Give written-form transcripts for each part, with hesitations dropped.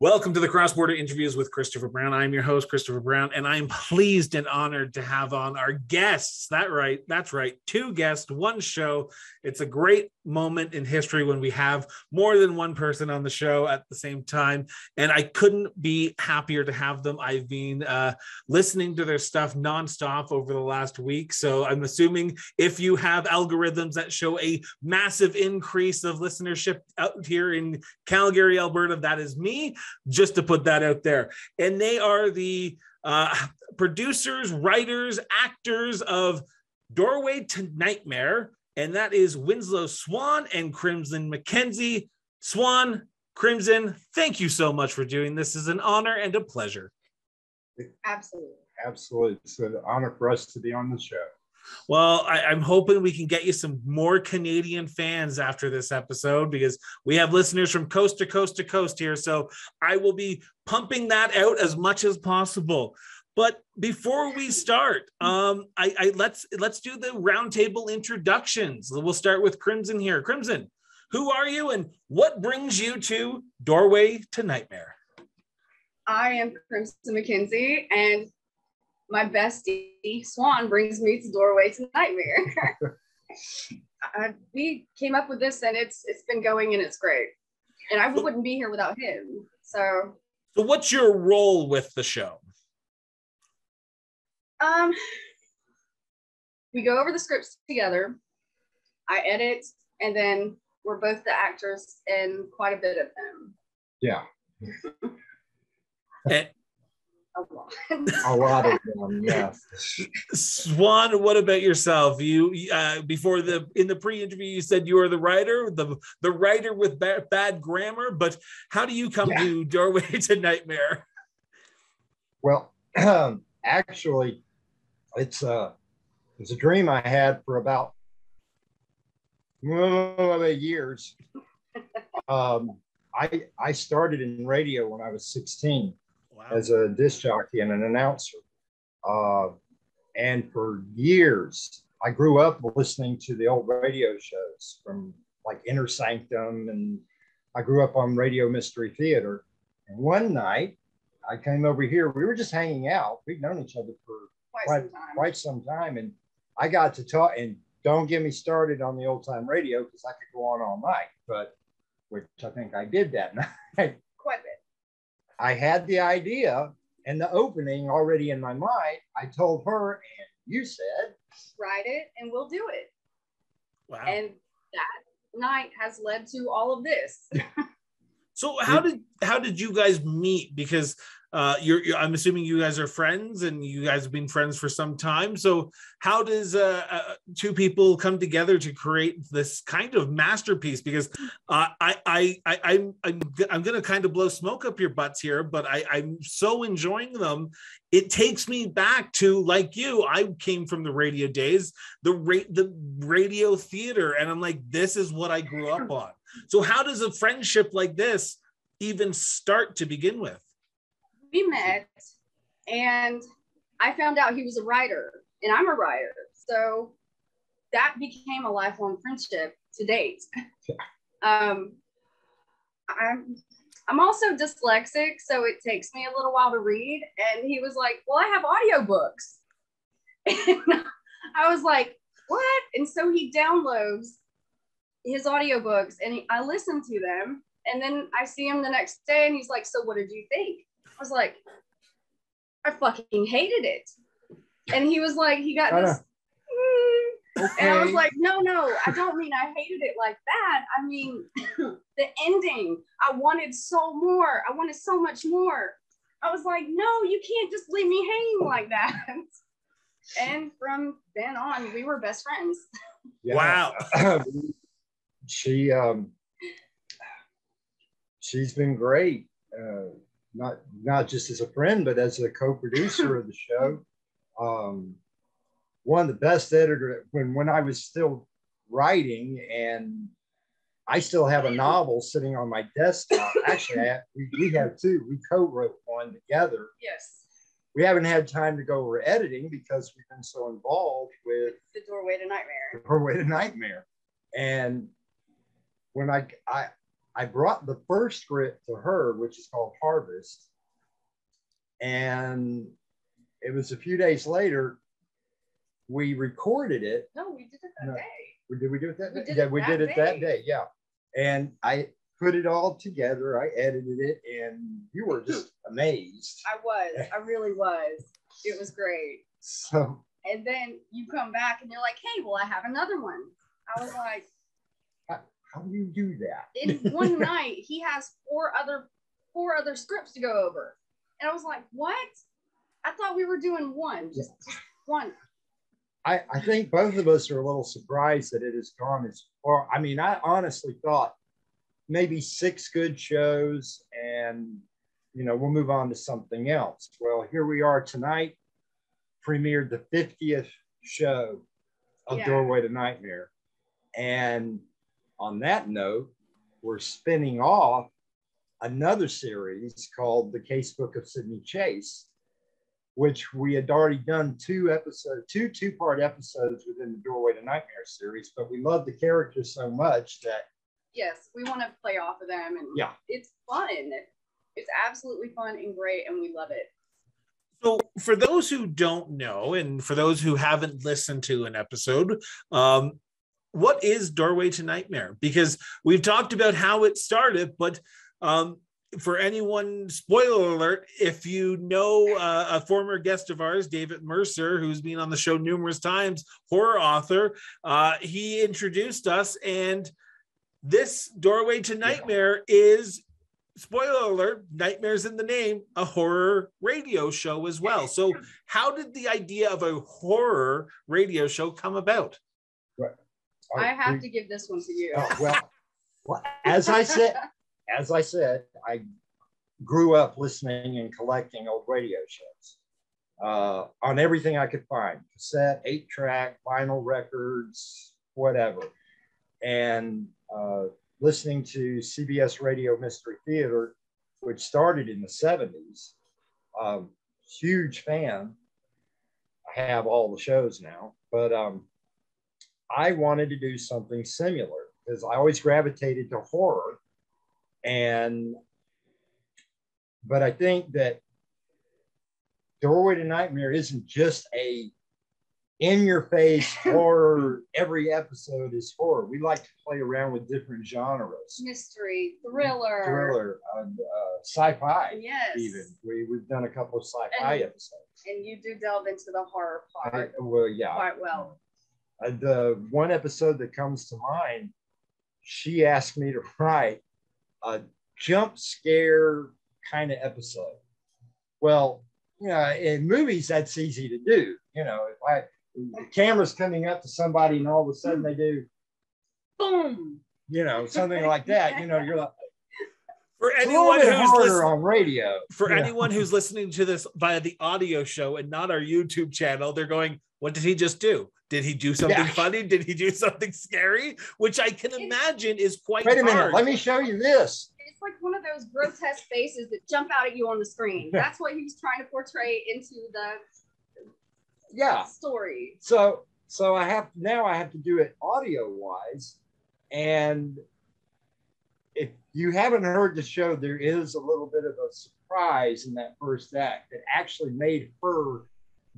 Welcome to the Cross-Border Interviews with Christopher Brown. I'm your host, Christopher Brown, and I'm pleased and honored to have on our guests. That's right, two guests, one show. It's a great moment in history when we have more than one person on the show at the same time, and I couldn't be happier to have them. I've been listening to their stuff nonstop over the last week, so I'm assuming if you have algorithms that show a massive increase of listenership out here in Calgary, Alberta, that is me. Just to put that out there. And they are the producers, writers, actors of Doorway to Nightmare. And that is Winslow Swan and Crimson Mackenzie Swan. Crimson, thank you so much for doing this. It's an honor and a pleasure. Absolutely. Absolutely. It's an honor for us to be on the show. Well, I'm hoping we can get you some more Canadian fans after this episode, because we have listeners from coast to coast to coast here. So I will be pumping that out as much as possible. But before we start, let's do the roundtable introductions. We'll start with Crimson here. Crimson, who are you and what brings you to Doorway to Nightmare? I am Crimson Mackenzie, and my bestie, Swan, brings me to Doorway to Nightmare. We came up with this, and it's been going, and it's great. And I wouldn't be here without him, so. So what's your role with the show? We go over the scripts together. I edit, and then we're both the actors in quite a bit of them. Yeah. A lot of them, yeah. Swan, what about yourself? You before in the pre-interview, you said you were the writer, the writer with bad grammar. But how do you come to Doorway to Nightmare? Well, actually, it's a dream I had for about years. I started in radio when I was 16. Wow. As a disc jockey and an announcer. And for years, I grew up listening to the old radio shows from like Inner Sanctum, and I grew up on Radio Mystery Theater. And one night, I came over here, we were just hanging out. We'd known each other for quite some time. And I got to talk, and don't get me started on the old time radio, because I could go on all night, but which I think I did that night. Quite a bit. I had the idea and the opening already in my mind. I told her, and you said, write it and we'll do it. Wow. And that night has led to all of this. So how did you guys meet? Because I'm assuming you guys are friends, and you guys have been friends for some time. So how does two people come together to create this kind of masterpiece? Because I'm going to kind of blow smoke up your butts here, but I'm so enjoying them. It takes me back to, like you, I came from the radio days, the radio theater, and I'm like, this is what I grew up on. So how does a friendship like this even start to begin with? We met, and I found out he was a writer, and I'm a writer. So that became a lifelong friendship to date. I'm also dyslexic, so it takes me a little while to read. And he was like, well, I have audiobooks. And I was like, what? And so he downloads his audiobooks, and I listen to them. And then I see him the next day, and he's like, so what did you think? I was like, I fucking hated it. And he was like, he got this. Okay. And I was like, no, I don't mean I hated it like that. I mean, the ending, I wanted so much more. I was like, no, you can't just leave me hanging like that. And from then on, we were best friends. Yeah. Wow. She's been great. Not just as a friend, but as a co-producer of the show. One of the best editors when I was still writing, and I still have a novel sitting on my desktop. Actually, we have two. We co-wrote one together. Yes. We haven't had time to go over editing because we've been so involved with the Doorway to Nightmare. And when I I brought the first script to her, which is called Harvest. And it was a few days later, we recorded it. No, we did it that day. Did we do it that day? Yeah, we did it that day, yeah. And I put it all together. I edited it, and you were just amazed. I was. I really was. It was great. So, and then you come back, and you're like, hey, well, I have another one. I was like, how do you do that? In one night, he has four other scripts to go over. And I was like, what? I thought we were doing one, just one. I think both of us are a little surprised that it has gone as far. I mean, I honestly thought maybe 6 good shows and, you know, we'll move on to something else. Well, here we are tonight, premiered the 50th show of Doorway to Nightmare. And on that note, we're spinning off another series called The Casebook of Sydney Chase, which we had already done two two-part episodes within the Doorway to Nightmare series, but we love the characters so much that yes, we want to play off of them, and yeah, it's fun. It's absolutely fun and great, and we love it. So for those who don't know, and for those who haven't listened to an episode, what is Doorway to Nightmare? Because we've talked about how it started, but for anyone, spoiler alert, if you know a former guest of ours, David Mercer, who's been on the show numerous times, horror author, he introduced us, and this Doorway to Nightmare is, spoiler alert, nightmares in the name, a horror radio show as well. So how did the idea of a horror radio show come about? I have to give this one to you. Well, as I said, I grew up listening and collecting old radio shows on everything I could find, cassette, 8-track, vinyl records, whatever. And listening to CBS Radio Mystery Theater, which started in the 70s, huge fan. I have all the shows now, but I wanted to do something similar because I always gravitated to horror. But I think that Doorway to Nightmare isn't just a in-your-face horror. Every episode is horror. We like to play around with different genres: mystery, thriller, sci-fi. Yes, even we've done a couple of sci-fi episodes. And you do delve into the horror part. Quite well. The one episode that comes to mind, she asked me to write a jump scare kind of episode. Well, you know, in movies, that's easy to do. You know, if the camera's coming up to somebody and all of a sudden they do, boom, you know, something like that, you know, you're like, for anyone who's listening on radio, anyone who's listening to this via the audio show and not our YouTube channel, they're going, what did he just do? Did he do something funny? Did he do something scary? Which I can imagine is quite hard. Wait a minute, let me show you this. It's like one of those grotesque faces that jump out at you on the screen. That's what he's trying to portray into the story. So I have to do it audio-wise. And if you haven't heard the show, there is a little bit of a surprise in that first act that actually made her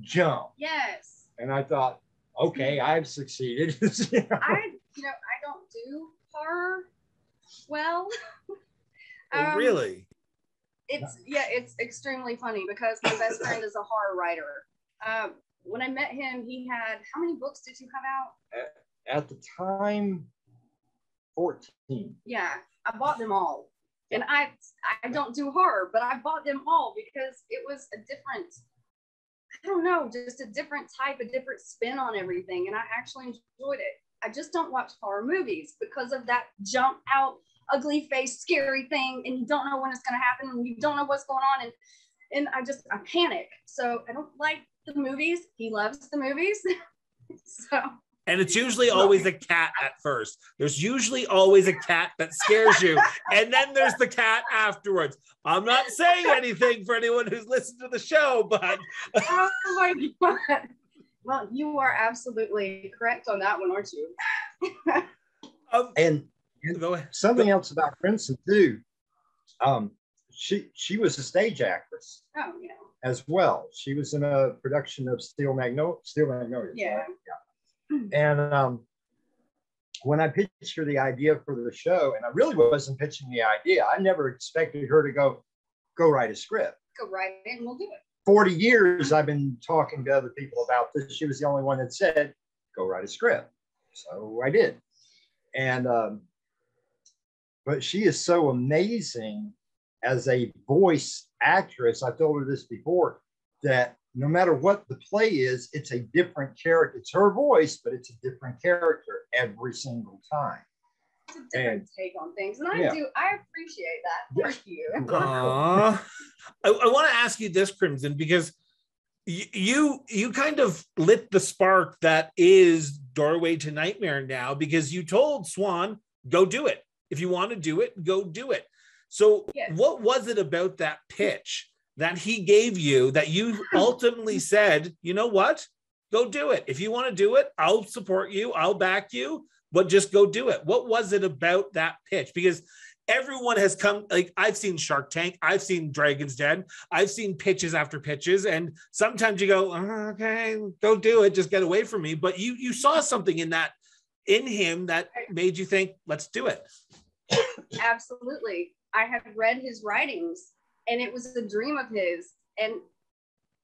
jump. Yes. And I thought, okay, I've succeeded. I don't do horror well. Really? It's extremely funny because my best friend is a horror writer. When I met him, he had, how many books did you have out? At the time, 14. Yeah, I bought them all. And I don't do horror, but I bought them all because it was a different, I don't know, just a different type, a different spin on everything. And I actually enjoyed it. I just don't watch horror movies because of that jump out, ugly face, scary thing. And you don't know when it's going to happen. And you don't know what's going on. And I panic. So I don't like the movies. He loves the movies. And it's usually always a cat at first. There's usually always a cat that scares you. And then there's the cat afterwards. I'm not saying anything for anyone who's listened to the show, but. Oh my God. Well, you are absolutely correct on that one, aren't you? And Something else about Crimson too. She was a stage actress. Oh yeah. As well, she was in a production of Steel Magnolia. Yeah. Right? Yeah. And when I pitched her the idea for the show, and I really wasn't pitching the idea, I never expected her to go write a script. Go write it, and we'll do it. 40 years I've been talking to other people about this. She was the only one that said, go write a script. So I did. And, but she is so amazing as a voice actress. I've told her this before, that no matter what the play is, it's a different character. It's her voice, but it's a different character every single time. It's a different take on things. And I appreciate that. Thank you. I want to ask you this, Crimson, because you kind of lit the spark that is Doorway to Nightmare now, because you told Swan, go do it. If you want to do it, go do it. So what was it about that pitch that he gave you that you ultimately said, you know what, go do it. If you want to do it, I'll support you. I'll back you. But just go do it. What was it about that pitch? Because everyone has come, like I've seen Shark Tank, I've seen Dragon's Den, I've seen pitches after pitches. And sometimes you go, oh, okay, go do it. Just get away from me. But you saw something in him that made you think, let's do it. Absolutely. I have read his writings and it was a dream of his. And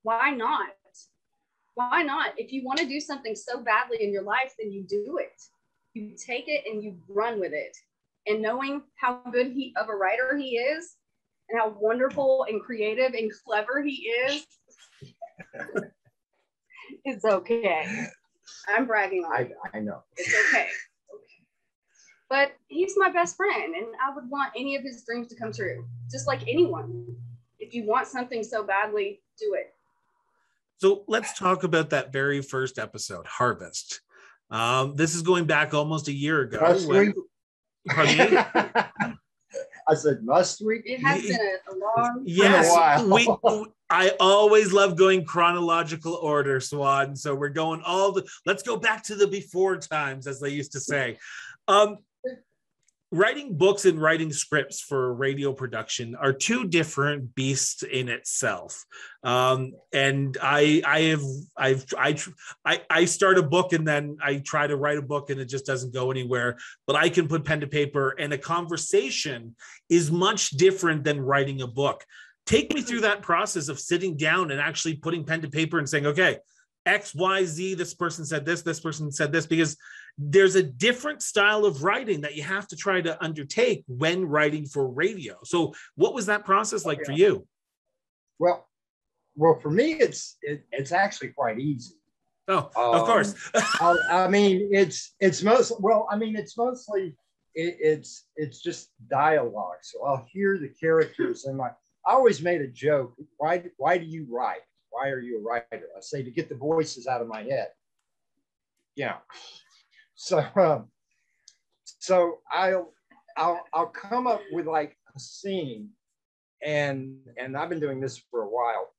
why not? Why not? If you want to do something so badly in your life, then you do it. You take it and you run with it. And knowing how good of a writer he is and how wonderful and creative and clever he is, it's okay. I'm bragging on you. I know. It's okay. But he's my best friend and I would want any of his dreams to come true, just like anyone. If you want something so badly, do it. So let's talk about that very first episode, Harvest. This is going back almost a year ago. I said, must we? It has been a long time. Yes, I always love going chronological order, Swan. So we're going let's go back to the before times, as they used to say. Writing books and writing scripts for radio production are two different beasts in itself. And I start a book and then I try to write a book and it just doesn't go anywhere, but I can put pen to paper, and a conversation is much different than writing a book. Take me through that process of sitting down and actually putting pen to paper and saying, okay, X, Y, Z, this person said this, because there's a different style of writing that you have to try to undertake when writing for radio. So what was that process like for you? Well, for me, it's actually quite easy. Oh, of course. I mean, it's just dialogue. So I'll hear the characters and I always made a joke. Why do you write? Why are you a writer? I say to get the voices out of my head. Yeah. So, so I'll come up with like a scene, and I've been doing this for a while.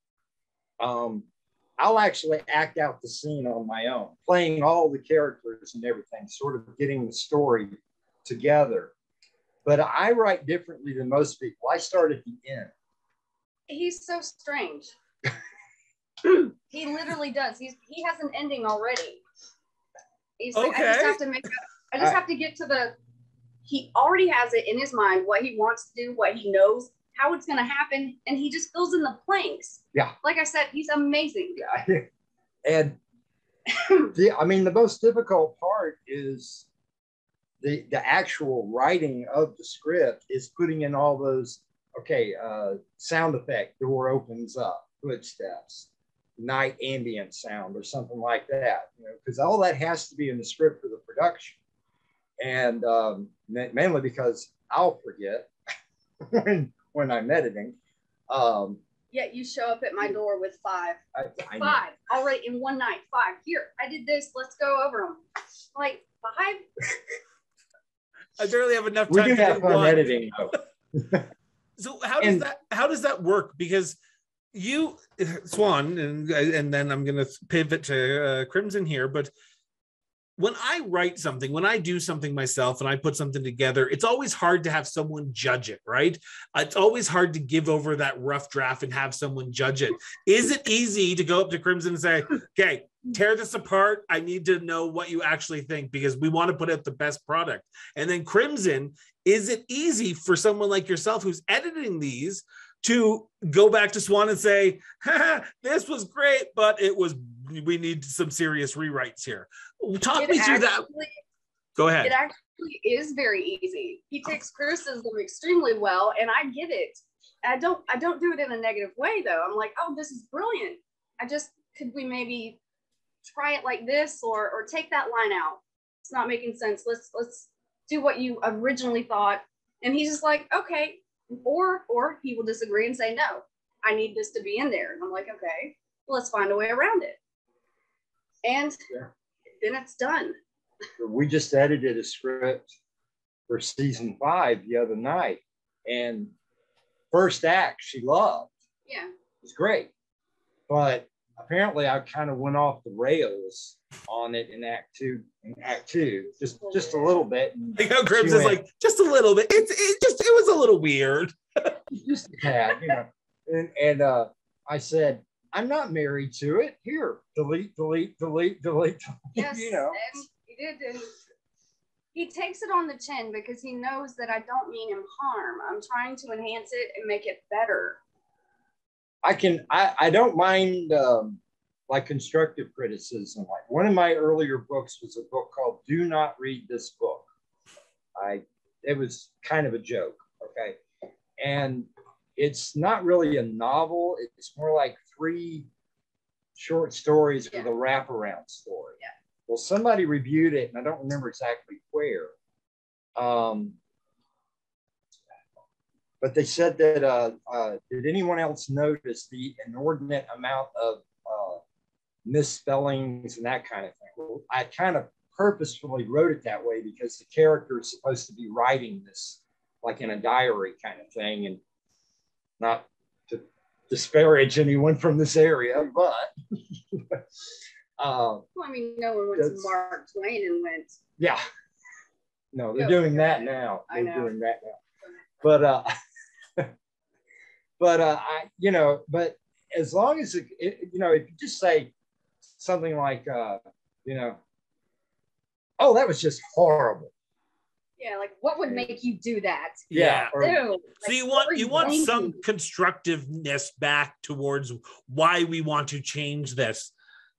I'll actually act out the scene on my own, playing all the characters and everything, sort of getting the story together. But I write differently than most people. I start at the end. He's so strange. He literally does. He has an ending already. He's like, okay. I just have to get to he already has it in his mind, what he wants to do, what he knows, how it's going to happen. And he just fills in the blanks. Yeah. Like I said, he's amazing. Yeah. And the most difficult part is the actual writing of the script is putting in all those, sound effect, door opens up, footsteps, night ambient sound or something like that, because all that has to be in the script for the production. And mainly because I'll forget when I'm editing. You show up at my door with five. Five, already in one night, five. Here, I did this, let's go over them. Like, five? I barely have enough time. We do have fun editing, though. So how does that work? Because you, Swan, and then I'm going to pivot to Crimson here, but when I write something, when I do something myself and I put something together, it's always hard to have someone judge it, right? It's always hard to give over that rough draft and have someone judge it. Is it easy to go up to Crimson and say, okay, tear this apart. I need to know what you actually think because we want to put out the best product. And then Crimson, is it easy for someone like yourself who's editing these to go back to Swan and say, this was great, but it was, we need some serious rewrites here. Talk me through that. Go ahead. It actually is very easy. He takes criticism extremely well, and I get it. I don't do it in a negative way though. I'm like, oh, this is brilliant. Could we maybe try it like this, or take that line out? It's not making sense. Let's do what you originally thought. And he's just like, okay. Or he will disagree and say, no, I need this to be in there. And I'm like, okay, let's find a way around it. And then it's done. We just edited a script for season 5 the other night, and first act she loved. Yeah. It was great. But apparently I kind of went off the rails on it in act two, just a little bit. Like how Gribbs is like, just a little bit. It was a little weird. Just a tad, you know. And I said, I'm not married to it. Here, delete. Yes, you know. And he did. And he takes it on the chin because he knows that I don't mean him harm. I'm trying to enhance it and make it better. I don't mind like constructive criticism. Like one of my earlier books was a book called Do Not Read This Book. It was kind of a joke, okay? And it's not really a novel. It's more like 3 short stories with a wraparound story. Yeah. Well, somebody reviewed it, and I don't remember exactly where. But they said that, did anyone else notice the inordinate amount of misspellings and that kind of thing? Well, I kind of purposefully wrote it that way because the character is supposed to be writing this like in a diary kind of thing, and not to disparage anyone from this area, but. Well, I mean, no one went to Mark Twain and went. Yeah. No, they're doing that now. They're doing that now. But as long as if you just say something like, oh, that was just horrible. Yeah, like what would make you do that? Yeah. Or, so you want some constructiveness back towards why we want to change this.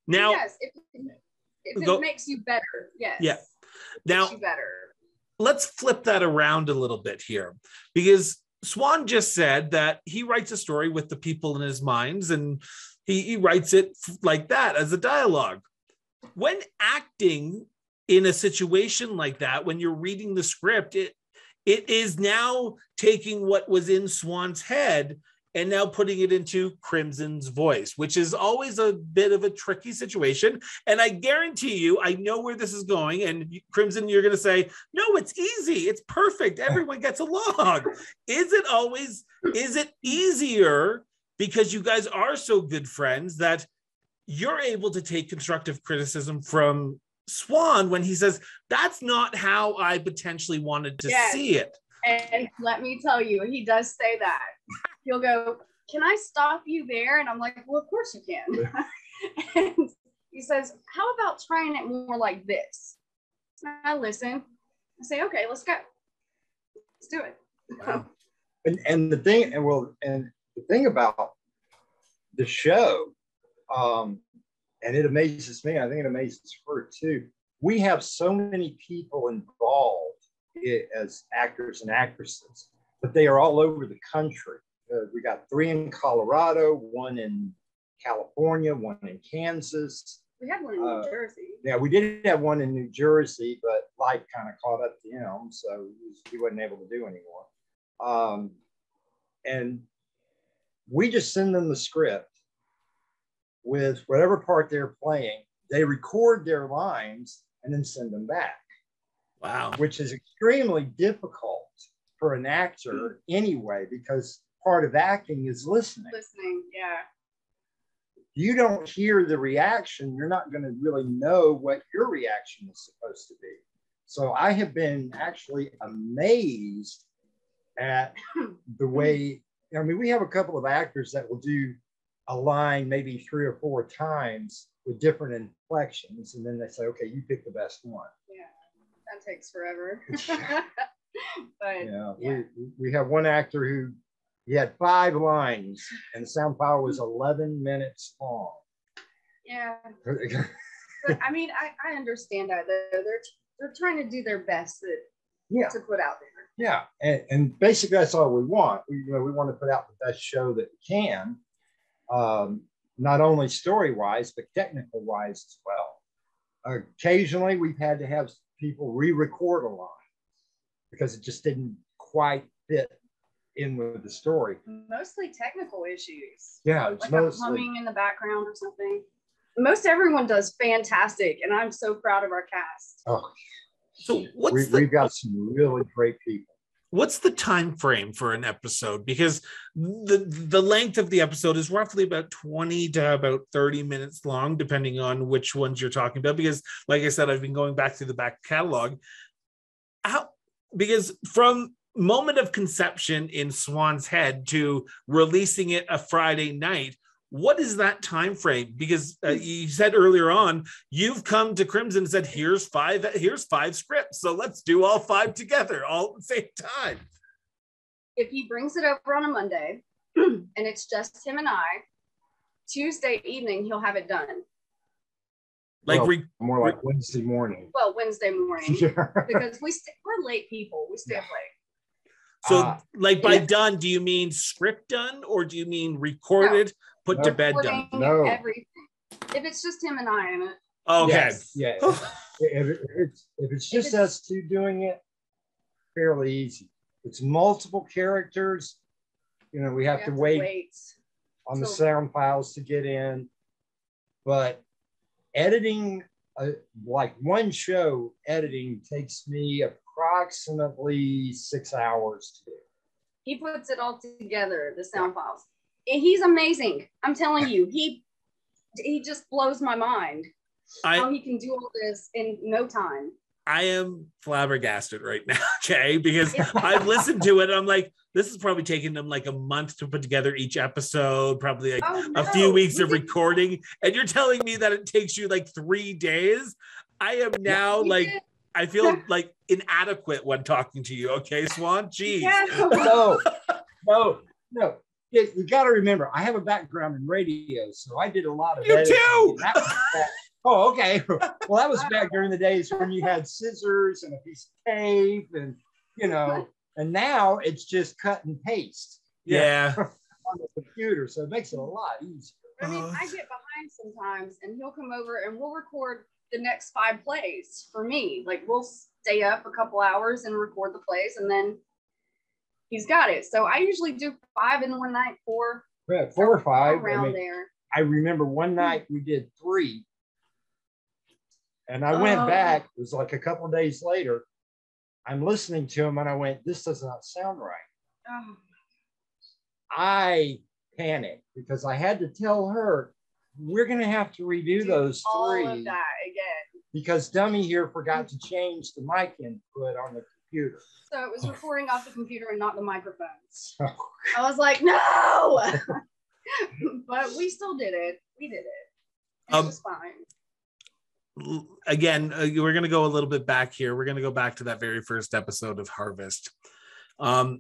Now, yes, if it makes you better, yes. Yeah. Now, makes you better. Let's flip that around a little bit here, because Swan just said that he writes a story with the people in his minds, and he writes it like that as a dialogue. When acting in a situation like that, when you're reading the script, it is now taking what was in Swan's head and now putting it into Crimson's voice, which is always a bit of a tricky situation. And I guarantee you, I know where this is going. And Crimson, you're going to say, no, it's easy. It's perfect. Everyone gets along. Is it easier because you guys are so good friends that you're able to take constructive criticism from Swan when he says, that's not how I potentially wanted to see it? And let me tell you, he does say that. He'll go, can I stop you there? And I'm like, well, of course you can. And he says, how about trying it more like this? And I listen. I say, okay, let's go. Let's do it. Wow. And the thing about the show, and it amazes me, I think it amazes her too. We have so many people involved as actors and actresses, but they are all over the country. We got 3 in Colorado, 1 in California, 1 in Kansas. We had 1 in New Jersey. Yeah, we did have 1 in New Jersey, but life kind of caught up to him, so he wasn't able to do anymore. And we just send them the script with whatever part they're playing. They record their lines and then send them back. Wow. Which is extremely difficult for an actor anyway, because part of acting is listening. Listening, yeah. you don't hear the reaction, you're not going to really know what your reaction is supposed to be. So I have been actually amazed at the way, I mean, we have a couple of actors that will do a line maybe 3 or 4 times with different inflections, and then they say, okay, you pick the best one. Yeah, that takes forever. But yeah, yeah. We have one actor who, he had 5 lines and the sound file was 11 minutes long. Yeah. But, I mean, I understand that though. They're trying to do their best to put out there. Yeah, and basically that's all we want. We want to put out the best show that we can, not only story-wise, but technical-wise as well. Occasionally we've had to have people re-record a line because it just didn't quite fit in with the story. Mostly technical issues. Yeah, it's like mostly plumbing in the background or something. Most everyone does fantastic, and I'm so proud of our cast. Oh, so we've got some really great people. What's the time frame for an episode? Because the length of the episode is roughly about 20 to about 30 minutes long, depending on which ones you're talking about. Because, like I said, I've been going back through the back catalog. Because from moment of conception in Swan's head to releasing it a Friday night, what is that time frame? Because you said earlier on, you've come to Crimson and said, here's five scripts, so let's do all 5 together, all at the same time. If he brings it over on a Monday and it's just him and I, Tuesday evening he'll have it done. Like more like Wednesday morning. Well, Wednesday morning, because we're late people. We stay up late. So like by done, do you mean script done or do you mean recorded, put to bed done? No. Everything. If it's just him and I in it. Okay. Yes. Yeah. if it's just us two doing it, fairly easy. It's multiple characters. You know, we have to wait on the sound files to get in. But editing, like one show editing takes me approximately 6 hours to do. He puts it all together, the sound files. And he's amazing. I'm telling you, he just blows my mind how he can do all this in no time. I am flabbergasted right now, Jay, because I've listened to it and I'm like, this is probably taking them like a month to put together each episode, probably like a few weeks of recording. And you're telling me that it takes you like 3 days? I am now I feel like inadequate when talking to you. Okay, Swan? Jeez. Yeah. No. You got to remember, I have a background in radio, so I did a lot of editing. You too! Oh, okay. Well, that was back during the days when you had scissors and a piece of tape and, you know, and now it's just cut and paste. Yeah. On the computer, so it makes it a lot easier. I mean, I get behind sometimes and he'll come over and we'll record the next 5 plays for me. Like we'll stay up a couple hours and record the plays and then he's got it. So I usually do 5 in one night, 4. Yeah, 4 or 5. Around there. I remember one night we did 3. And I went back, it was like a couple of days later, I'm listening to him and I went, this does not sound right. Oh. I panicked because I had to tell her, we're going to have to redo those 3. All of that again. Because Dummy here forgot to change the mic input on the computer. So it was recording off the computer and not the microphone. Oh. I was like, no! But we still did it. We did it. It was fine. Again, we're going to go a little bit back here. We're going to go back to that very first episode of Harvest. I'm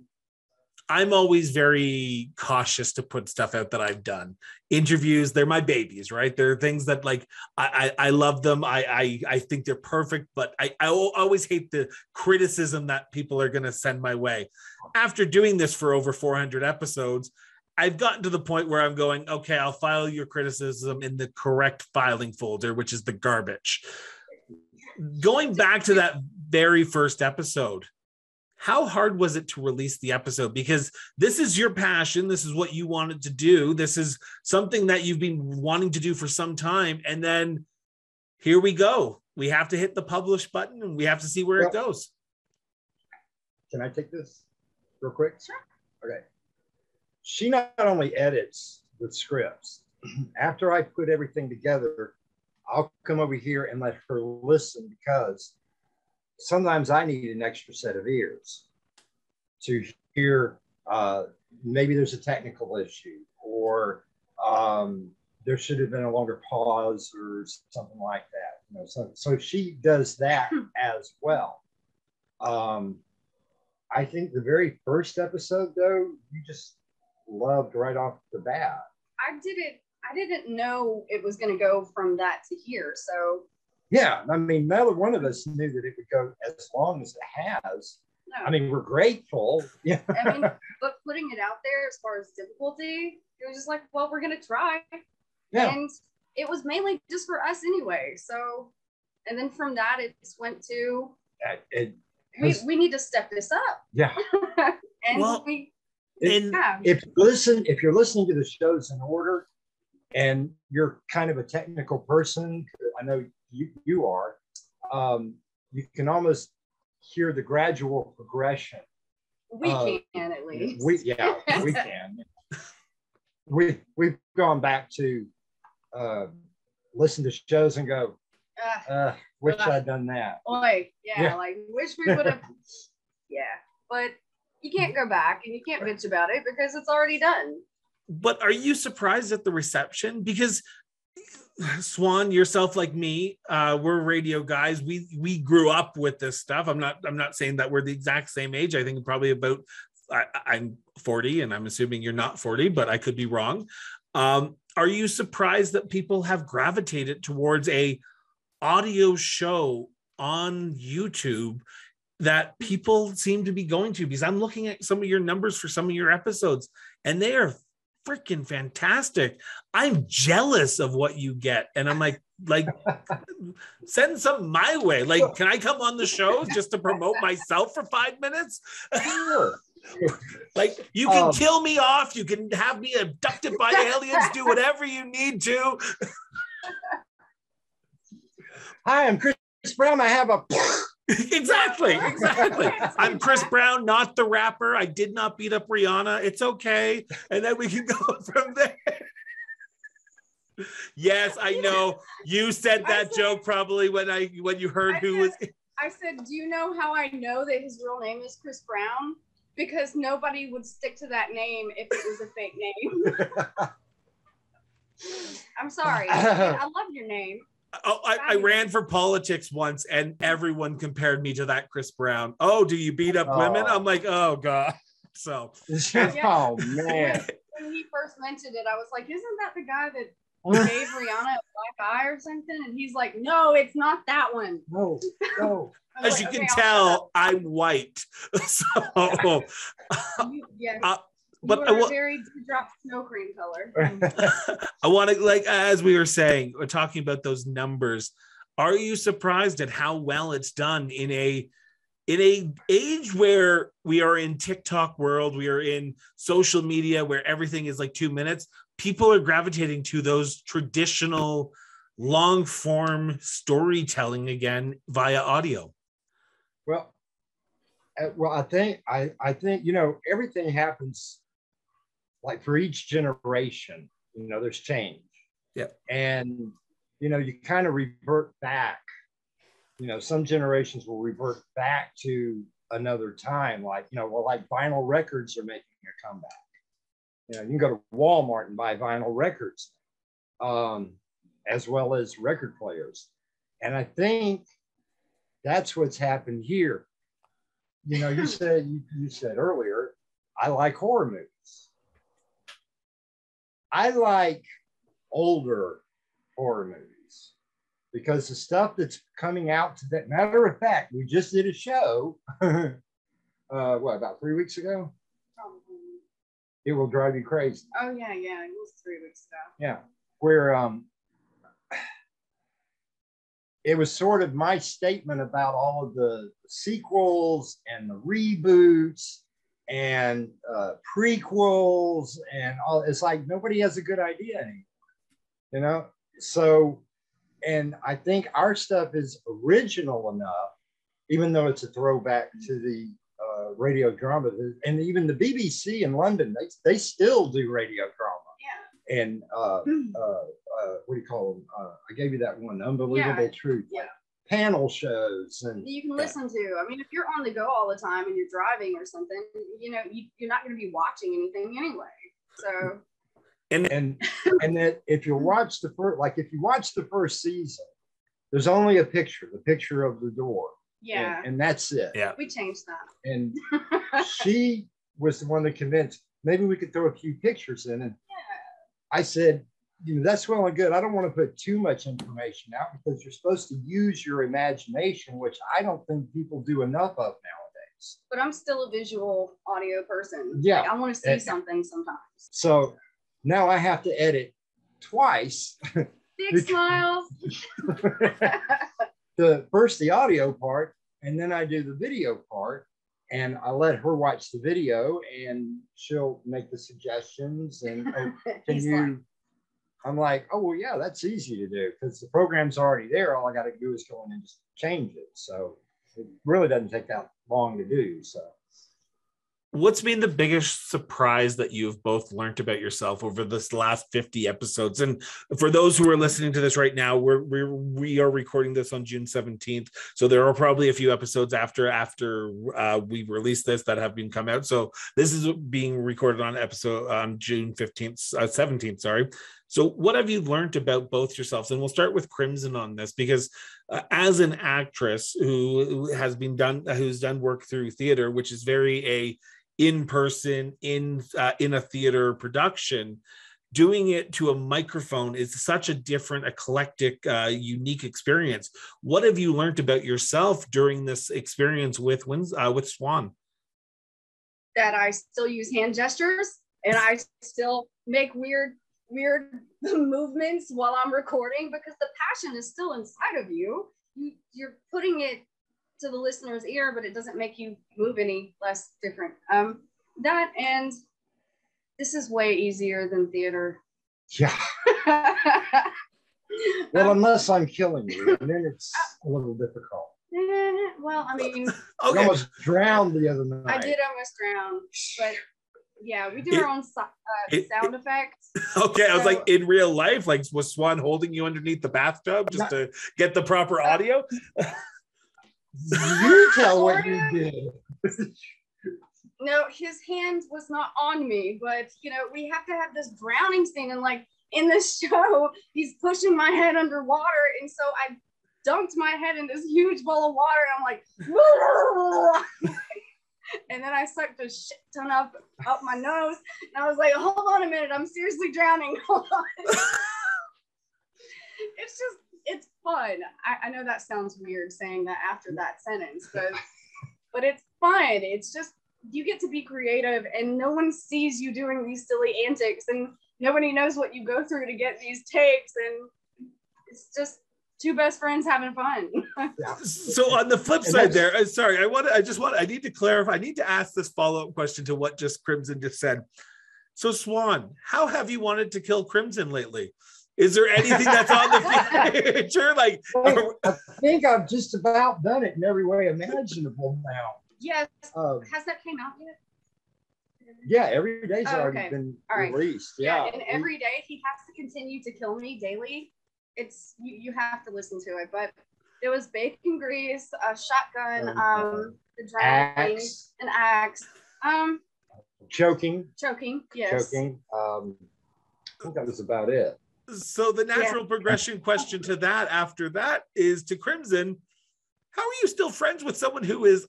always very cautious to put stuff out that I've done. Interviews, they're my babies, right? They're things that like, I love them. I think they're perfect, but I always hate the criticism that people are going to send my way. After doing this for over 400 episodes, I've gotten to the point where I'm going, okay, I'll file your criticism in the correct filing folder, which is the garbage. Going back to that very first episode, how hard was it to release the episode? Because this is your passion. This is what you wanted to do. This is something that you've been wanting to do for some time. And then here we go. We have to hit the publish button and we have to see where it goes. Can I take this real quick? Sure. Okay. She not only edits the scripts, after I put everything together, I'll come over here and let her listen, because sometimes I need an extra set of ears to hear, maybe there's a technical issue, or there should have been a longer pause or something like that. You know, so she does that as well. I think the very first episode, though, you just loved right off the bat. I didn't know it was going to go from that to here. So yeah, I mean, neither one of us knew that it would go as long as it has. No. I mean, we're grateful. Yeah. I mean, but putting it out there as far as difficulty, it was just like, well, we're going to try. Yeah. And it was mainly just for us anyway. So, and then from that, it just went to, we need to step this up. Yeah. And well, if you're listening to the shows in order, and you're kind of a technical person, I know you are, you can almost hear the gradual progression. We can, at least. We can. We've gone back to listen to shows and go, wish I'd done that. Wish we would have. Yeah, but you can't go back and you can't bitch about it because it's already done. But are you surprised at the reception? Because Swan, yourself, like me, we're radio guys. We grew up with this stuff. I'm not saying that we're the exact same age. I think probably about, I'm 40, and I'm assuming you're not 40, but I could be wrong. Are you surprised that people have gravitated towards a audio show on YouTube that people seem to be going to? Because I'm looking at some of your numbers for some of your episodes, and they are freaking fantastic. I'm jealous of what you get, and I'm like send some my way. Like, can I come on the show just to promote myself for 5 minutes? Sure. Like, you can kill me off, you can have me abducted by aliens, do whatever you need to. Hi, I'm Chris Brown. I have a Exactly. I'm Chris Brown, not the rapper. I did not beat up Rihanna. It's okay. And then we can go from there. Yes, I know. You said that joke probably when you heard who was. I said, do you know how I know that his real name is Chris Brown? Because nobody would stick to that name if it was a fake name. I'm sorry. I love your name. Oh, I ran for politics once, and everyone compared me to that Chris Brown. Oh, do you beat up women? I'm like, oh God. So, oh man. When he first mentioned it, I was like, isn't that the guy that gave Rihanna a black eye or something? And he's like, no, it's not that one. No. As like, you can tell, I'm white. So, yes. But I very drop snow cream color. I want to, like, as we were saying, we're talking about those numbers. Are you surprised at how well it's done in a age where we are in TikTok world, we are in social media where everything is like 2 minutes? People are gravitating to those traditional long form storytelling again via audio. Well, I think you know, everything happens. Like, for each generation, you know, there's change. Yeah. And, you know, you kind of revert back. You know, some generations will revert back to another time. Like, you know, well, like vinyl records are making a comeback. You know, you can go to Walmart and buy vinyl records, as well as record players. And I think that's what's happened here. You know, you said earlier, I like horror movies. I like older horror movies because the stuff that's coming out today, matter of fact, we just did a show, about 3 weeks ago? Probably. It will drive you crazy. Oh, yeah, it was 3 weeks ago. Yeah, where it was sort of my statement about all of the sequels and the reboots and prequels and all. It's like nobody has a good idea anymore, you know? So, and I think our stuff is original enough, even though it's a throwback to the radio drama. And even the BBC in London, they still do radio drama. and what do you call them? I gave you that one, Unbelievable Truth. Yeah. Panel shows and you can listen to. I mean, if you're on the go all the time and you're driving or something, you know, you're not going to be watching anything anyway. So and then if you watch the first, like if you watch the first season, there's only a picture, the picture of the door. Yeah. And that's it. Yeah. We changed that. And she was the one that convinced maybe we could throw a few pictures in. And I said, you know, that's well and good. I don't want to put too much information out because you're supposed to use your imagination, which I don't think people do enough of nowadays. But I'm still a visual audio person. Yeah. Like, I want to see something sometimes. So now I have to edit twice. Big smiles. First the audio part, and then I do the video part. And I let her watch the video, and she'll make the suggestions. And I'm like, oh, well, yeah, that's easy to do because the program's already there. All I got to do is go in and just change it. So it really doesn't take that long to do. So what's been the biggest surprise that you've both learned about yourself over this last 50 episodes? And for those who are listening to this right now, we are recording this on June 17th. So there are probably a few episodes after we release this that have been come out. So this is being recorded on episode on June 15th, 17th, sorry. So what have you learned about both yourselves? And we'll start with Crimson on this, because as an actress who's done work through theater, which is very in-person, in a theater production, doing it to a microphone is such a different, eclectic, unique experience. What have you learned about yourself during this experience with Swan? That I still use hand gestures, and I still make weird movements while I'm recording, because the passion is still inside of you. You're putting it to the listener's ear, but it doesn't make you move any less different. That, and this is way easier than theater. Yeah. Well, unless I'm killing you, and then it's a little difficult. Well, I mean, okay. I almost drowned the other night. I did almost drown, but yeah, we do our own sound effects. Okay, so, I was like, in real life, like, was Swan holding you underneath the bathtub just to get the proper audio? You tell what you did. No, his hand was not on me, but, you know, we have to have this drowning scene, and, like, in this show, he's pushing my head underwater, and so I dunked my head in this huge bowl of water, and I'm like, and then I sucked a shit ton up my nose, and I was like, hold on a minute, I'm seriously drowning, hold on. It's fun. I know that sounds weird saying that after that sentence, but it's fun. It's just, you get to be creative, and no one sees you doing these silly antics, and nobody knows what you go through to get these takes, and it's just two best friends having fun. So on the flip side there, sorry, I need to clarify, I need to ask this follow-up question to what just Crimson just said. So Swan, how have you wanted to kill Crimson lately? Is there anything that's on the future? Like, I think I've just about done it in every way imaginable now. Yes. Has that came out yet? Yeah, every day's already been released. Yeah, and every day he has to continue to kill me daily. It's you have to listen to it, but it was bacon grease, a shotgun, the dragon, an axe, choking, yes, choking. I think that was about it. So the natural progression question to that after that is to Crimson. How are you still friends with someone who is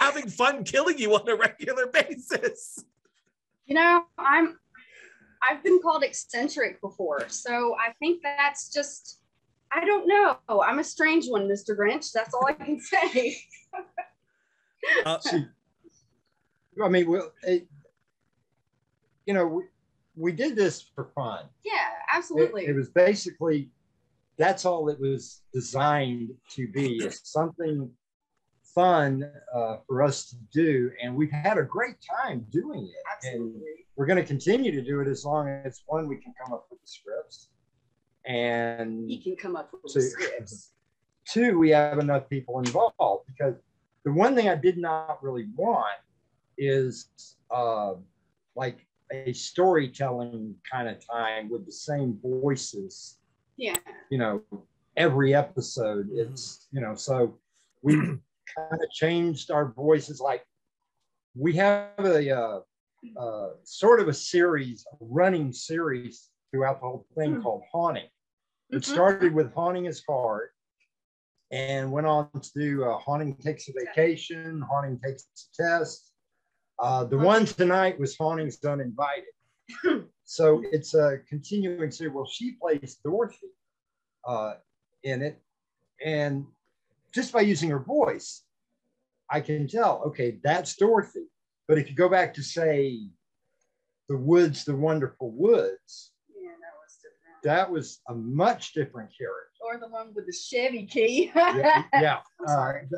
having fun killing you on a regular basis? You know, I've been called eccentric before, so I think that's just, I don't know. I'm a strange one, Mr. Grinch. That's all I can say. I mean, you know, we did this for fun. Yeah, absolutely. It was basically, that's all it was designed to be, is something fun for us to do, and we've had a great time doing it. Absolutely. And we're going to continue to do it as long as one, we can come up with the scripts, and you can come up with the scripts. Two, we have enough people involved, because the one thing I did not really want is like a storytelling kind of time with the same voices. Yeah. You know, every episode, it's, you know, so we kind of changed our voices. Like we have a sort of a series, a running series throughout the whole thing called Haunting. It started with Haunting Is Hard and went on to do Haunting Takes a Vacation, Haunting Takes a Test. The one tonight was Haunting's Uninvited. So it's a continuing series. Well, she plays Dorothy in it. And just by using her voice, I can tell, okay, that's Dorothy. But if you go back to, say, The Woods, The Wonderful Woods, that was a much different character. Or the one with the Chevy key. Yeah. What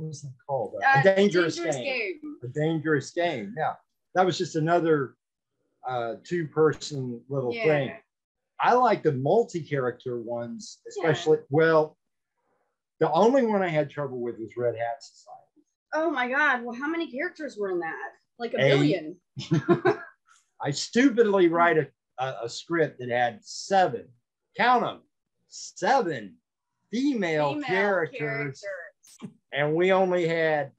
was that called? A dangerous game. A Dangerous Game. Yeah. That was just another two-person little thing. I like the multi-character ones, especially. Yeah. Well, the only one I had trouble with was Red Hat Society. Oh my God. Well, how many characters were in that? Like a million. I stupidly write a script that had seven, count them, seven female characters, and we only had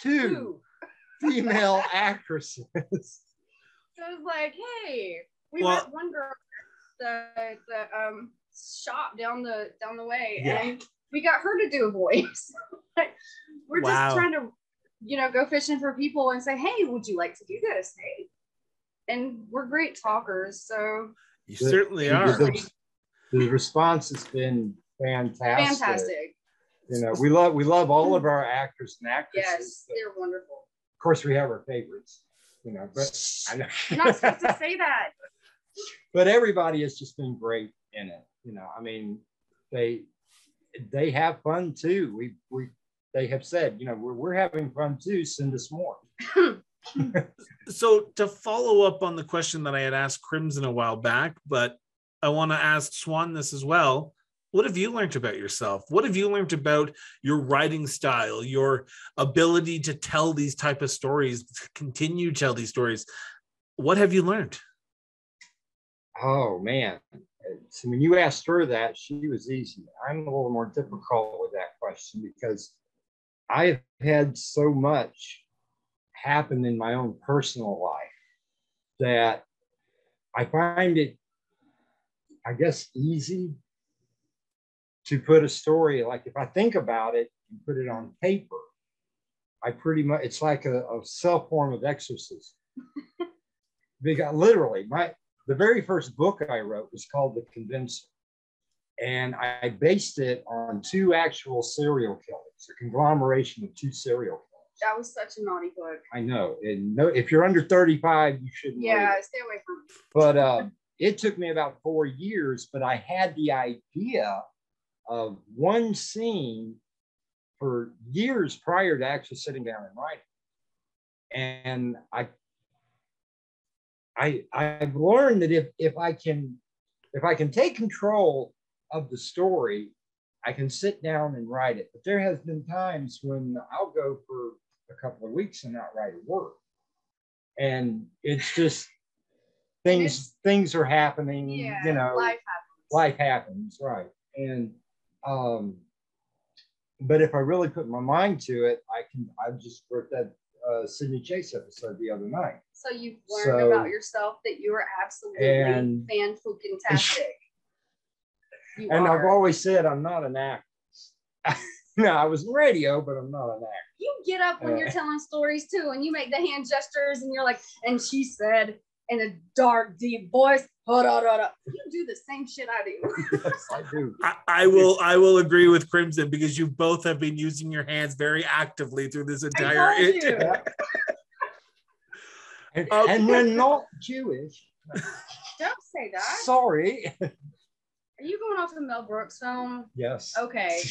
two female actresses. So it's like, hey, we met one girl at the shop down the way, and we got her to do a voice. We're just trying to, you know, go fishing for people and say, hey, would you like to do this? Hey. And we're great talkers, so you certainly are. The response has been fantastic. You know, we love all of our actors and actresses. Yes, they're wonderful. Of course, we have our favorites. You know, but I know you're not supposed to say that. But everybody has just been great in it. You know, I mean, they have fun too. They have said, you know, we're having fun too. Send us more. So to follow up on the question that I had asked Crimson a while back, but I want to ask Swan this as well. What have you learned about yourself? What have you learned about your writing style, your ability to tell these type of stories, continue to tell these stories? What have you learned? Oh, man. So when you asked her that, she was easy. I'm a little more difficult with that question because I have had so much happened in my own personal life that I find it, I guess, easy to put a story, like if I think about it and put it on paper, I pretty much, it's like a self form of exorcism. Because literally, the very first book I wrote was called The Convincer. And I based it on two actual serial killers, a conglomeration of two serial killers. That was such a naughty book. I know. And no, if you're under 35, you shouldn't. Yeah, stay away from it. But it took me about 4 years, but I had the idea of one scene for years prior to actually sitting down and writing. And I've learned that if I can take control of the story, I can sit down and write it. But there has been times when I'll go for a couple of weeks and not write a word, and it's just things are happening. Yeah, you know, life happens, right? And but if I really put my mind to it, I just wrote that Sydney Chase episode the other night. So you've learned about yourself that you are absolutely fan-fucking-tastic. I've always said I'm not an actor. No, I was in radio, but I'm not an actor. You get up when you're telling stories too, and you make the hand gestures, and you're like, and she said in a dark, deep voice, "Hold on." You do the same shit I do. Yes, I do. I will agree with Crimson because you both have been using your hands very actively through this entire interview. And we're not Jewish. Don't say that. Sorry. Are you going off of Mel Brooks' film? Yes. Okay.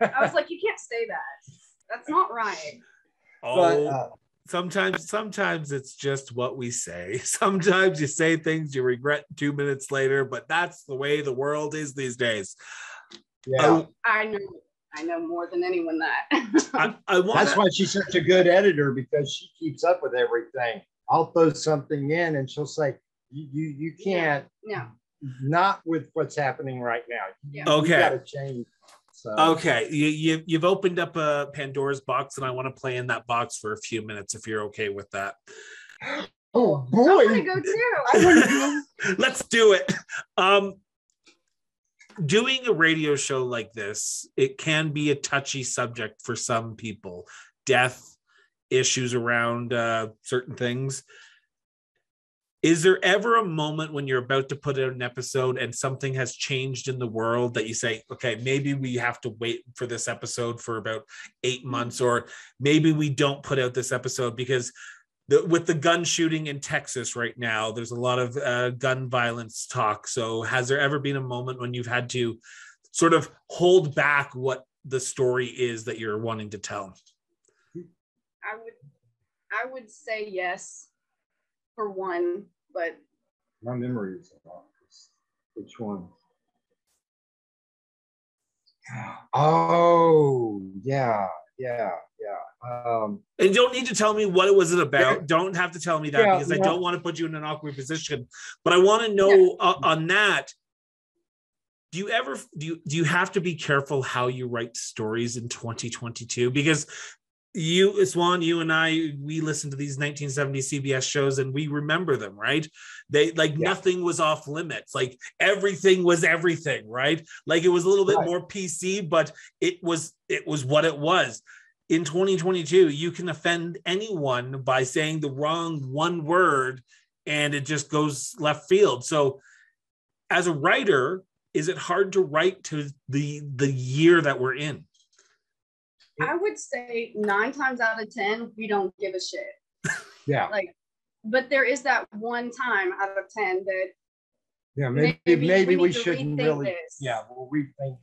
I was like, you can't say that. That's not right. Oh, but, sometimes it's just what we say. Sometimes you say things you regret 2 minutes later, but that's the way the world is these days. Yeah. I know more than anyone that. That's why she's such a good editor, because she keeps up with everything. I'll throw something in and she'll say, you can't, not with what's happening right now. Okay. You gotta change. So. Okay, you've opened up a Pandora's box, and I want to play in that box for a few minutes if you're okay with that. Oh boy, I want to go too. Let's do it. Doing a radio show like this, it can be a touchy subject for some people. Death, issues around certain things. Is there ever a moment when you're about to put out an episode and something has changed in the world that you say, okay, maybe we have to wait for this episode for about 8 months, or maybe we don't put out this episode because with the gun shooting in Texas right now, there's a lot of gun violence talk. So has there ever been a moment when you've had to sort of hold back what the story is that you're wanting to tell? I would say yes. For one, but my memory is about this. Which one? Oh, yeah. And you don't need to tell me what it was about. Don't have to tell me that because I don't want to put you in an awkward position. But I want to know on that. Do you ever do you have to be careful how you write stories in 2022? Because you, Swan, you and I, we listen to these 1970s CBS shows and we remember them, right? They nothing was off limits. Like everything was everything, right? Like it was a little bit more PC, but it was what it was. In 2022, you can offend anyone by saying the wrong one word and it just goes left field. So as a writer, is it hard to write to the year that we're in? I would say 9 times out of 10, we don't give a shit. Yeah. But there is that one time out of 10 that. Yeah, maybe we shouldn't really. This. Yeah, well, we think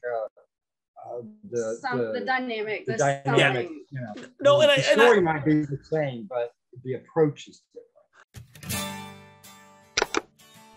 the dynamic. The dynamic. Yeah. You know, the story might be the same, but the approach is different.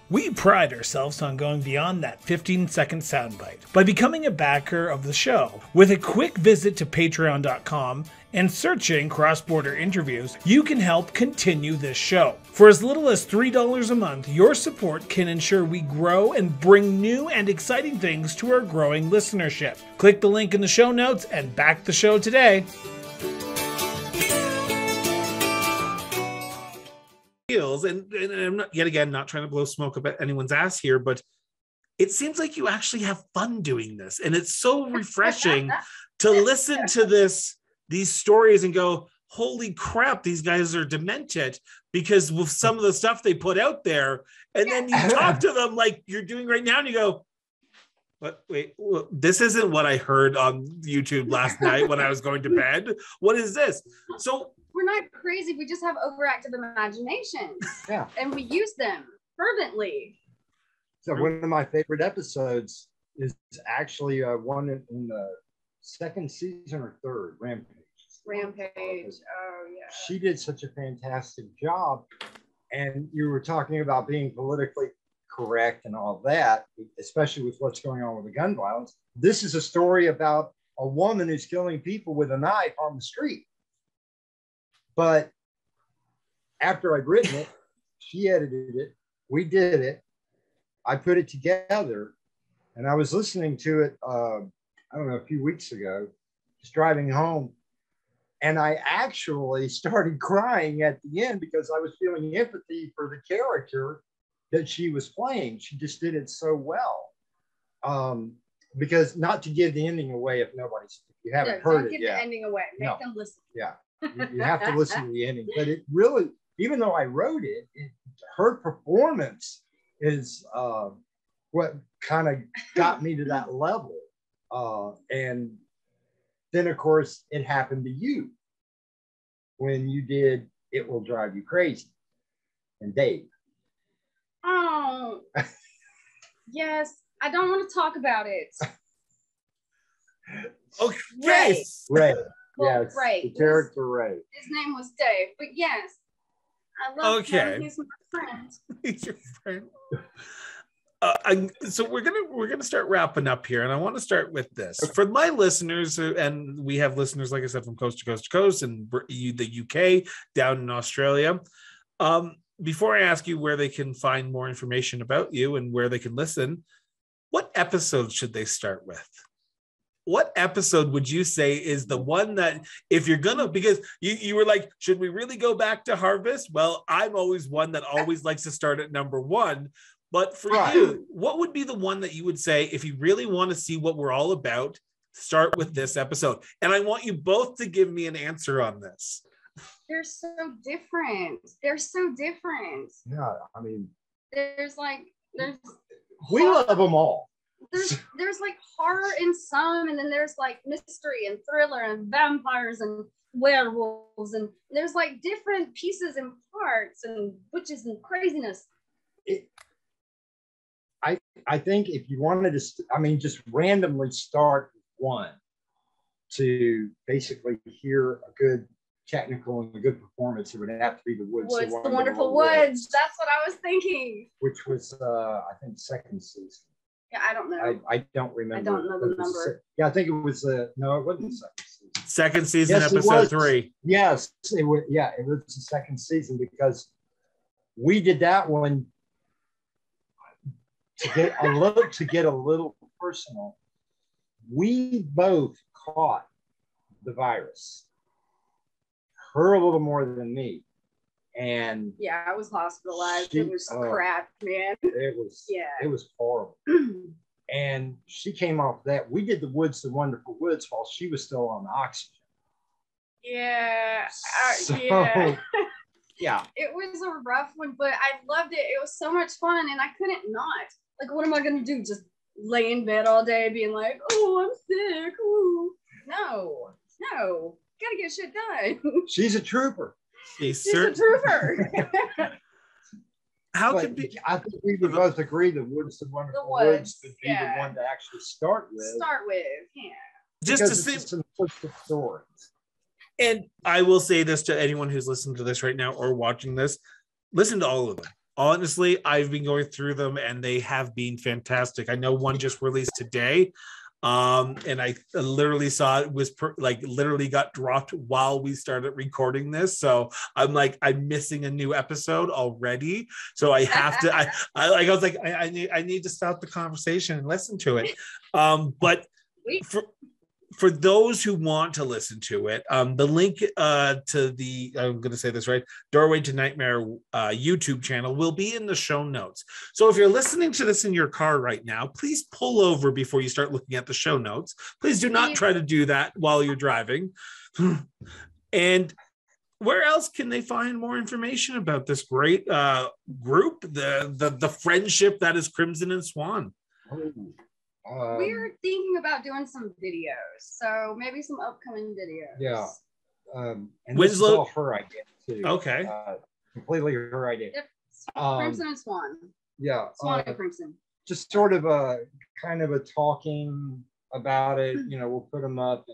We pride ourselves on going beyond that 15-second soundbite by becoming a backer of the show. With a quick visit to patreon.com and searching Cross-Border Interviews, you can help continue this show. For as little as $3 a month, your support can ensure we grow and bring new and exciting things to our growing listenership. Click the link in the show notes and back the show today. And I'm not, yet again, not trying to blow smoke about anyone's ass here, but it seems like you actually have fun doing this, and it's so refreshing to listen to these stories and go, holy crap, these guys are demented because with some of the stuff they put out there, and then you talk to them like you're doing right now and you go, but wait, this isn't what I heard on YouTube last night when I was going to bed. What is this? So we're not crazy. We just have overactive imaginations. Yeah. And we use them fervently. So one of my favorite episodes is actually one in the second season or third, Rampage. Oh, yeah. She did such a fantastic job. And you were talking about being politically correct and all that, especially with what's going on with the gun violence. This is a story about a woman who's killing people with a knife on the street. But after I'd written it, she edited it, we did it, I put it together, and I was listening to it, I don't know, a few weeks ago, just driving home, and I actually started crying at the end because I was feeling empathy for the character that she was playing. She just did it so well. Because not to give the ending away if you haven't heard it yet. Don't give the ending away, make them listen. Yeah. You have to listen to the ending, but it really, even though I wrote it, her performance is what kind of got me to that level. And then, of course, it happened to you when you did It Will Drive You Crazy and Dave. Oh, yes. I don't want to talk about it. Okay. Yes. Right. Well, yes, Ray. The character Ray. His name was Dave, but yes, I love him. He's my friend. He's your friend. So we're gonna start wrapping up here, and I want to start with this for my listeners, and we have listeners, like I said, from coast to coast and the UK, down in Australia. Before I ask you where they can find more information about you and where they can listen, what episode should they start with? What episode would you say is the one that, if you're going to, because you were like, should we really go back to Harvest? Well, I'm always one that always likes to start at number one. But for you, what would be the one that you would say, if you really want to see what we're all about, start with this episode? And I want you both to give me an answer on this. They're so different. They're so different. Yeah, I mean. There's we love them all. There's like horror in some, and then there's like mystery and thriller and vampires and werewolves, and there's like different pieces and parts and witches and craziness. I think if you wanted to, just randomly start one to basically hear a good technical and a good performance, it would have to be The Wonderful Woods. That's what I was thinking. Which was, I think, second season. Yeah, I don't know. I don't remember. I don't know the number. Yeah, I think it was no, it wasn't second season. Second season, yes, episode 3. Yes, it was. Yeah, it was the second season because we did that one to get a little personal. We both caught the virus. Her a little more than me, and yeah, I was hospitalized. It was crap, man. It was horrible. And she came off that. We did The Wonderful Woods, while she was still on oxygen. Yeah, It was a rough one, but I loved it. It was so much fun, and I couldn't not. Like, what am I gonna do? Just lay in bed all day, being like, "Oh, I'm sick." Ooh. No. Gotta get shit done. She's a trooper. She's a trooper. I think we would both agree that The Wonderful Woods would be the one to actually start with. Just because to see some stories. And I will say this to anyone who's listening to this right now or watching this: listen to all of them. Honestly, I've been going through them, and they have been fantastic. I know one just released today. And I literally saw it was literally got dropped while we started recording this. So I'm like, I'm missing a new episode already. So I have to, I need to stop the conversation and listen to it. But for those who want to listen to it, the link to the, I'm going to say this right, Doorway to Nightmare YouTube channel will be in the show notes. So if you're listening to this in your car right now, please pull over before you start looking at the show notes. Please do not try to do that while you're driving. And where else can they find more information about this great group, the friendship that is Crimson and Swan? We're thinking about doing some videos, so maybe some upcoming videos. Yeah, and this is all her idea too. Okay, completely her idea. Crimson and Swan. Yeah, Swan and Crimson. Just sort of a talking about it. You know, we'll put them up.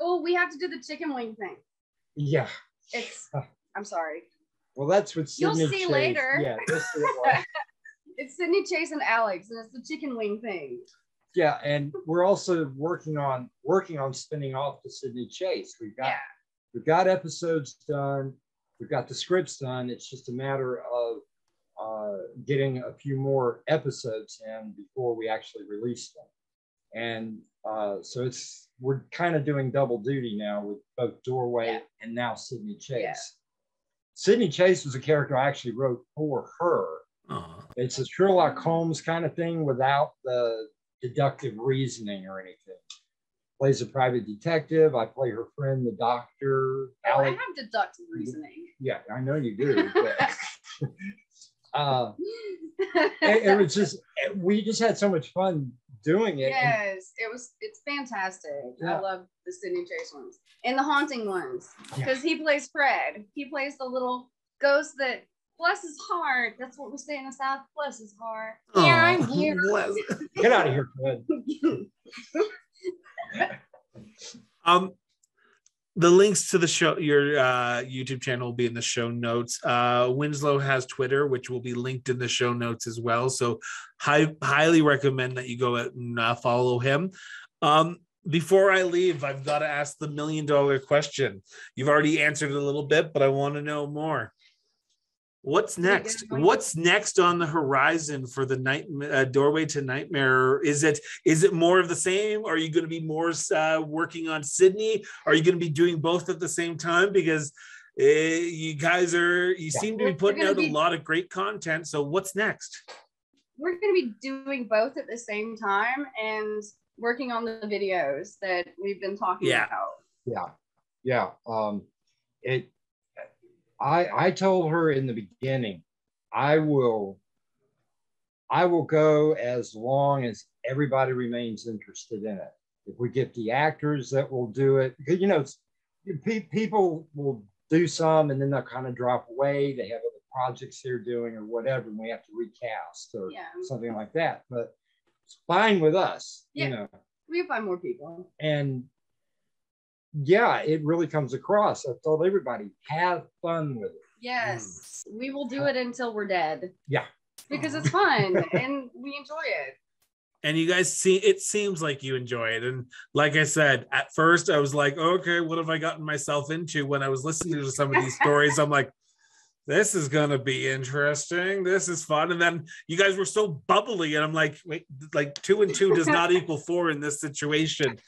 And we have to do the chicken wing thing. Yeah, I'm sorry. Well, that's what Sydney Chase. You'll see later. Yeah, you'll see it later. It's Sydney Chase and Alex, and it's the chicken wing thing. Yeah, and we're also working on spinning off the Sydney Chase. We've got episodes done, we've got the scripts done. It's just a matter of getting a few more episodes in before we actually release them. And so we're kind of doing double duty now with both Doorway and now Sydney Chase. Yeah. Sydney Chase was a character I actually wrote for her. Uh-huh. It's a Sherlock Holmes kind of thing without the deductive reasoning or anything. Plays a private detective. I play her friend, the doctor. Alex. I have deductive reasoning. Yeah, I know you do. But, it was just, we just had so much fun doing it. Yes, it's fantastic. Yeah. I love the Sydney Chase ones and the haunting ones because he plays Fred. He plays the little ghost that bless his heart. That's what we say in the South. Bless his heart. Aww, yeah, I'm here. Get out of here, Fred. The links to the show, your YouTube channel will be in the show notes. Winslow has Twitter, which will be linked in the show notes as well. So I highly recommend that you go out and follow him. Before I leave, I've got to ask the $1 million question. You've already answered it a little bit, but I want to know more. What's next? What's next on the horizon for the Doorway to Nightmare? Is it more of the same? Are you going to be more working on Sydney? Are you going to be doing both at the same time? Because you guys are, seem to be putting out a lot of great content. So what's next? We're going to be doing both at the same time and working on the videos that we've been talking about. Yeah. I told her in the beginning, I will go as long as everybody remains interested in it. If we get the actors that will do it, because, you know, people will do some and then they'll kind of drop away. They have other projects they're doing or whatever, and we have to recast or something like that. But it's fine with us, you know. We'll find more people. And yeah, it really comes across. I've told everybody, have fun with it. Yes, we will do it until we're dead. Yeah. Because it's fun and we enjoy it. And you guys see, it seems like you enjoy it. And like I said, at first I was like, okay, what have I gotten myself into when I was listening to some of these stories? I'm like, this is going to be interesting. This is fun. And then you guys were so bubbly. And I'm like, wait, like 2 and 2 does not equal 4 in this situation.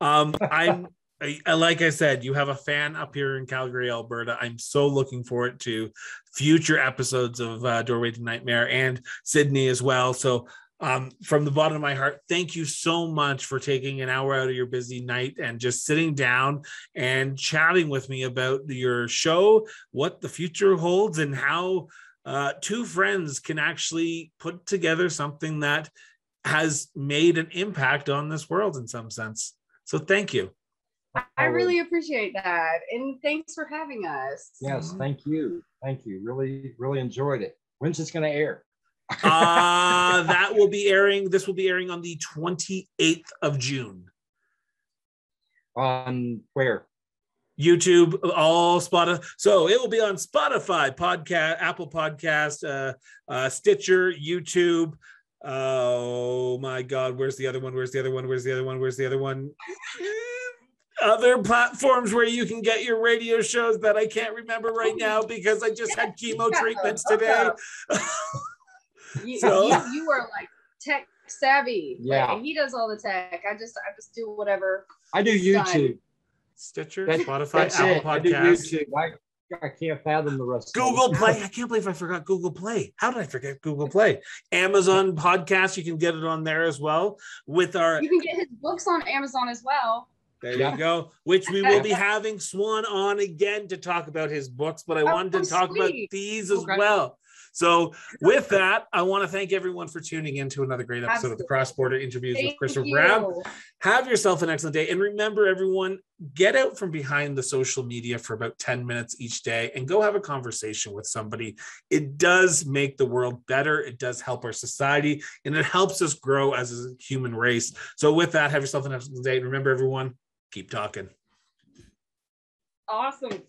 Like I said, you have a fan up here in Calgary, Alberta. I'm so looking forward to future episodes of Doorway to Nightmare and Sydney as well. So from the bottom of my heart, thank you so much for taking an hour out of your busy night and just sitting down and chatting with me about your show, what the future holds, and how two friends can actually put together something that has made an impact on this world in some sense. So thank you. I really appreciate that. And thanks for having us. Yes, thank you. Thank you. Really, really enjoyed it. When's this going to air? That will be airing. This will be airing on the 28th of June. On where? YouTube, all Spotify. So it will be on Spotify, podcast, Apple Podcast, Stitcher, YouTube. Oh my God. Where's the other one? Where's the other one? Where's the other one? Where's the other one? Other platforms where you can get your radio shows that I can't remember right now because I just had chemo treatments today. You are like tech savvy. Yeah, like, he does all the tech. I just do whatever. I do YouTube, Stitcher, Spotify, Apple Podcasts. I can't fathom the rest. Google Play. I can't believe I forgot Google Play. How did I forget Google Play? Amazon Podcasts. You can get it on there as well. You can get his books on Amazon as well. There you go, which we will be having Swan on again to talk about his books, but I wanted to talk about these as well. So with that, I want to thank everyone for tuning in to another great episode of the Cross Border Interviews with Christopher Brown. Have yourself an excellent day. And remember, everyone, get out from behind the social media for about 10 minutes each day and go have a conversation with somebody. It does make the world better. It does help our society, and it helps us grow as a human race. So with that, have yourself an excellent day. And remember, everyone, keep talking. Awesome.